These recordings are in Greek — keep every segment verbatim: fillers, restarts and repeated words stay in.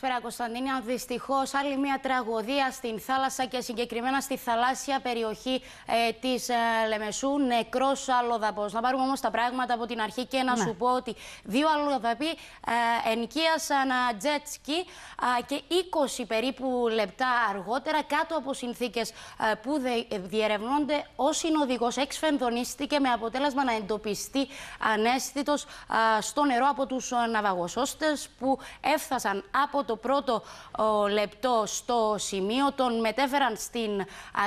Καλησπέρα, Κωνσταντίνα. Δυστυχώς, άλλη μια τραγωδία στην θάλασσα και συγκεκριμένα στη θαλάσσια περιοχή ε, της ε, Λεμεσού. Νεκρός αλλοδαπός. Να πάρουμε όμως τα πράγματα από την αρχή και να ναι. σου πω ότι δύο αλλοδαποί ε, ενοικίασαν jet ski ε, και είκοσι περίπου λεπτά αργότερα, κάτω από συνθήκες ε, που δε, διερευνώνται, ο συνοδηγός εξφενδονίστηκε με αποτέλεσμα να εντοπιστεί αναίσθητος ε, στο νερό από τους ναυαγοσώστες που έφτασαν από το πρώτο ο, λεπτό στο σημείο, τον μετέφεραν στην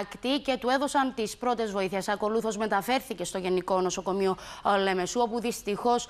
ακτή και του έδωσαν τις πρώτες βοήθειες. Ακολούθως μεταφέρθηκε στο Γενικό Νοσοκομείο ο, Λεμεσού, όπου δυστυχώς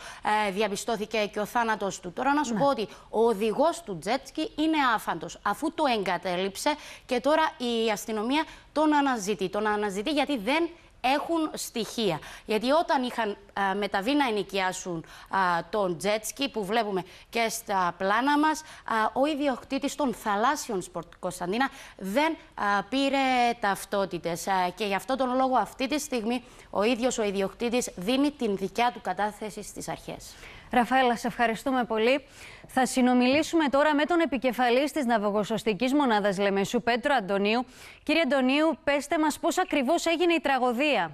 ε, διαπιστώθηκε και ο θάνατος του. Τώρα να σου ναι. πω ότι ο οδηγός του τζέτσκι είναι άφαντος, αφού το εγκατέλειψε και τώρα η αστυνομία τον αναζητεί. Τον αναζητεί γιατί δεν έχουν στοιχεία. Γιατί όταν είχαν α, μεταβεί να ενοικιάσουν α, τον τζέτσκι που βλέπουμε και στα πλάνα μας, α, ο ιδιοκτήτης των θαλάσσιων σπορτ, Κωνσταντίνα, δεν α, πήρε ταυτότητες. Α, και γι' αυτόν τον λόγο αυτή τη στιγμή ο ίδιος ο ιδιοκτήτης δίνει την δικιά του κατάθεση στις αρχές. Ραφαέλα, σε ευχαριστούμε πολύ. Θα συνομιλήσουμε τώρα με τον επικεφαλής της ναυαγοσωστικής μονάδας Λεμεσού, Πέτρο Αντωνίου. Κύριε Αντωνίου, πέστε μας πώς ακριβώς έγινε η τραγωδία.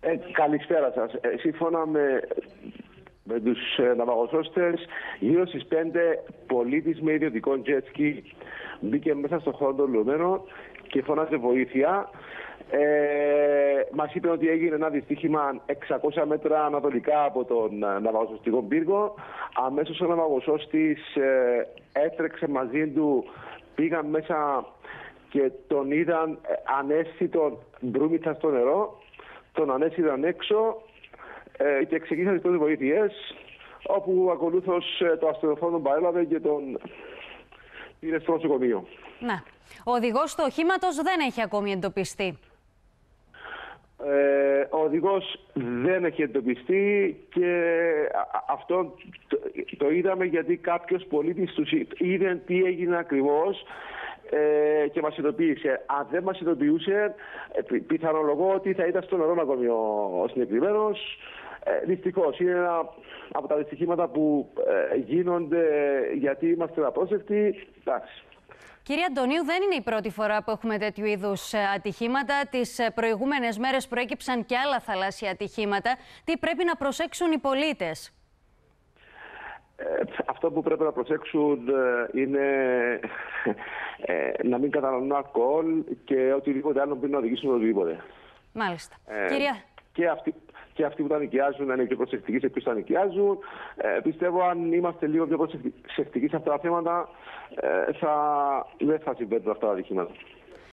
Ε, καλησπέρα σας. Ε, σύμφωνα με, με τους ε, ναυαγοσώστες, γύρω στις πέντε πολίτης με ιδιωτικό jet ski μπήκε μέσα στο χώρο των λουμένων και φώναζε βοήθεια. Ε, μας είπε ότι έγινε ένα δυστύχημα εξακόσια μέτρα ανατολικά από τον ναυαγοσωστικό πύργο. Αμέσως ο ναυαγοσώστης ε, έτρεξε μαζί του, πήγαν μέσα και τον είδαν ανέσθητον μπρούμητσα στο νερό. Τον ανέσθηταν έξω ε, και ξεκίνησαν τις πρώτες βοήθειες, όπου ακολούθως το ασθενοφόρο τον παρέλαβε και τον πήρε στο νοσοκομείο. Να. Ο οδηγός του οχήματος δεν έχει ακόμη εντοπιστεί. Ε, ο οδηγός δεν έχει εντοπιστεί και αυτό το, το είδαμε γιατί κάποιος πολίτης του είδε τι έγινε ακριβώς ε, και μας ειδοποίησε. Αν δεν μας ειδοποιούσε, πι, πιθανολογώ ότι θα ήταν στο νερό ακόμη ο, ο συγκεκριμένος. Ε, δυστυχώς, είναι ένα από τα δυστυχήματα που ε, γίνονται γιατί είμαστε απρόσευτοι. Εντάξει. Κύριε Αντωνίου, δεν είναι η πρώτη φορά που έχουμε τέτοιου είδους ατυχήματα. Τις προηγούμενες μέρες προέκυψαν και άλλα θαλάσσια ατυχήματα. Τι πρέπει να προσέξουν οι πολίτες? Ε, αυτό που πρέπει να προσέξουν είναι ε, να μην καταναλώνουν αλκοόλ και οτιδήποτε άλλο μπορεί να οδηγήσουν οτιδήποτε. Μάλιστα. Ε, Κυρία... Και αυτοί, και αυτοί που τα νοικιάζουν να είναι πιο προσεκτικοί σε ποιους τα νοικιάζουν. Ε, πιστεύω αν είμαστε λίγο πιο προσεκτικοί σε αυτά τα θέματα, ε, θα, δεν θα συμβαίνουν αυτά τα ατυχήματα.